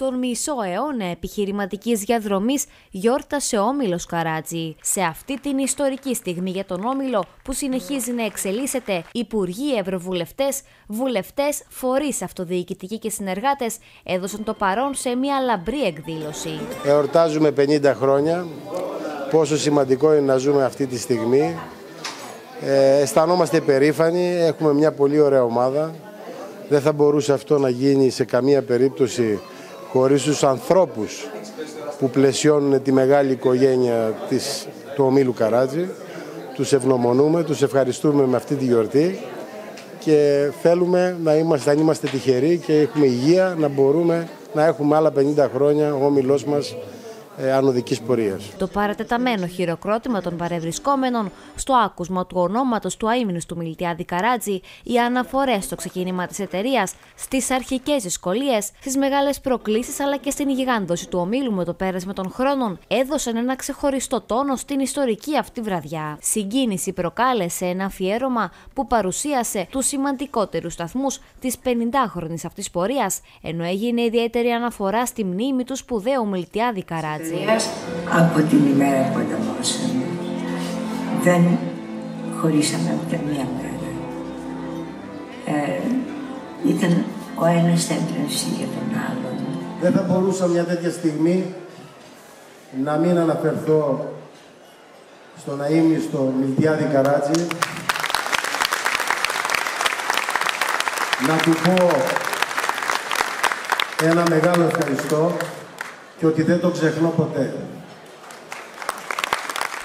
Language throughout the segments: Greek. τον μισό αιώνα επιχειρηματικής διαδρομής γιόρτασε ο Όμιλος Καράτζη. Σε αυτή την ιστορική στιγμή για τον Όμιλο που συνεχίζει να εξελίσσεται, υπουργοί, ευρωβουλευτές, βουλευτές, φορείς αυτοδιοικητικοί και συνεργάτες έδωσαν το παρόν σε μια λαμπρή εκδήλωση. Εορτάζουμε 50 χρόνια, πόσο σημαντικό είναι να ζούμε αυτή τη στιγμή. Αισθανόμαστε περήφανοι, έχουμε μια πολύ ωραία ομάδα. Δεν θα μπορούσε αυτό να γίνει σε καμία περίπτωση χωρίς τους ανθρώπους που πλαισιώνουν τη μεγάλη οικογένεια του Ομίλου Καράτζη. Τους ευγνωμονούμε, τους ευχαριστούμε με αυτή τη γιορτή και θέλουμε να είμαστε, αν είμαστε τυχεροί και έχουμε υγεία, να μπορούμε να έχουμε άλλα 50 χρόνια ο Όμιλός μας ανωδικής πορείας. Το παρατεταμένο χειροκρότημα των παρευρισκόμενων στο άκουσμα του ονόματος του αείμνηστου του Μιλτιάδη Καράτζη, οι αναφορές στο ξεκίνημα της εταιρείας, στις αρχικές δυσκολίες, στις μεγάλες προκλήσεις αλλά και στην γιγάντωση του ομίλου με το πέρασμα των χρόνων, έδωσαν ένα ξεχωριστό τόνο στην ιστορική αυτή βραδιά. Συγκίνηση προκάλεσε ένα αφιέρωμα που παρουσίασε τους σημαντικότερους σταθμούς της 50χρονης αυτής πορείας, ενώ έγινε ιδιαίτερη αναφορά στη μνήμη του σπουδαίου Μιλτιάδη Καράτζη. Από την ημέρα που ανταμώσαμε, δεν χωρίσαμε ούτε μία μέρα. Ήταν ο ένας έμπνευση για τον άλλον. Δεν θα μπορούσα μια τέτοια στιγμή να μην αναφερθώ στον αείμνηστο Μιλτιάδη Καράτζη, να του πω ένα μεγάλο ευχαριστώ και ότι δεν το ξεχνώ ποτέ.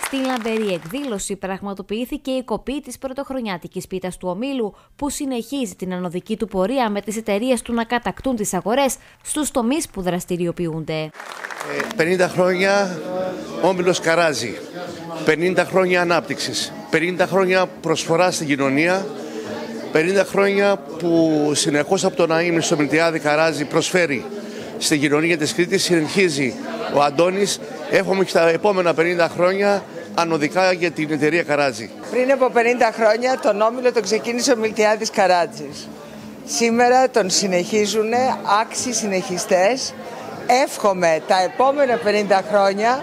Στην λαμπερή εκδήλωση πραγματοποιήθηκε η κοπή της πρωτοχρονιάτικης πίτας του Ομίλου, που συνεχίζει την ανωδική του πορεία με τις εταιρείες του να κατακτούν τις αγορές στους τομείς που δραστηριοποιούνται. 50 χρόνια Όμιλος Καράτζη, 50 χρόνια ανάπτυξης, 50 χρόνια προσφορά στην κοινωνία, 50 χρόνια που συνεχώς από τον αείμνηστο Μιλτιάδη Καράτζη προσφέρει στην κοινωνία της Κρήτης. Συνεχίζει ο Αντώνης. Έχουμε και τα επόμενα 50 χρόνια ανωδικά για την εταιρεία Καράτζη. Πριν από 50 χρόνια τον Όμιλο τον ξεκίνησε ο Μιλτιάδης Καράτζης. Σήμερα τον συνεχίζουν άξιοι συνεχιστές. Εύχομαι τα επόμενα 50 χρόνια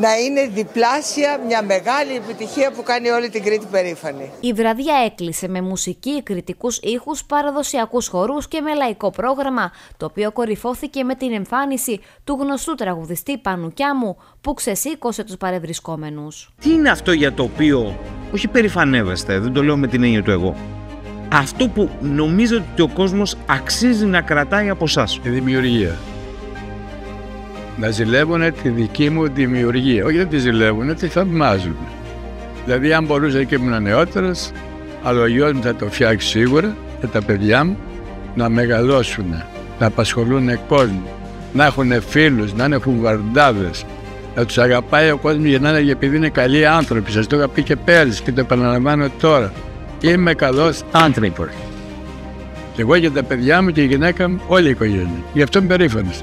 να είναι διπλάσια μια μεγάλη επιτυχία που κάνει όλη την Κρήτη περήφανη. Η βραδιά έκλεισε με μουσική, κριτικούς ήχους, παραδοσιακούς χορούς και με λαϊκό πρόγραμμα, το οποίο κορυφώθηκε με την εμφάνιση του γνωστού τραγουδιστή Πανουκιάμου, που ξεσήκωσε τους παρευρισκόμενους. Τι είναι αυτό για το οποίο, όχι περηφανεύεστε, δεν το λέω με την έννοια του εγώ, αυτό που νομίζω ότι ο κόσμος αξίζει να κρατάει από εσάς? Η δημιουργία. Να ζηλεύουν τη δική μου δημιουργία. Όχι, δεν τη ζηλεύουν, τη θαυμάζουν. Δηλαδή, αν μπορούσα και ήμουν νεότερος, αλλά ο γιος μου θα το φτιάξει σίγουρα και τα παιδιά μου να μεγαλώσουν, να απασχολούν κόσμο, να έχουν φίλους, να είναι χουγαρντάδες, να τους αγαπάει ο κόσμος για να είναι, επειδή είναι καλοί άνθρωποι. Σας το είχα πει και πέρυσι και το επαναλαμβάνω τώρα. Είμαι καλός άνθρωπος. Και εγώ για τα παιδιά μου και η γυναίκα μου, όλη η οικογένεια. Γι' αυτό είμαι περήφανος.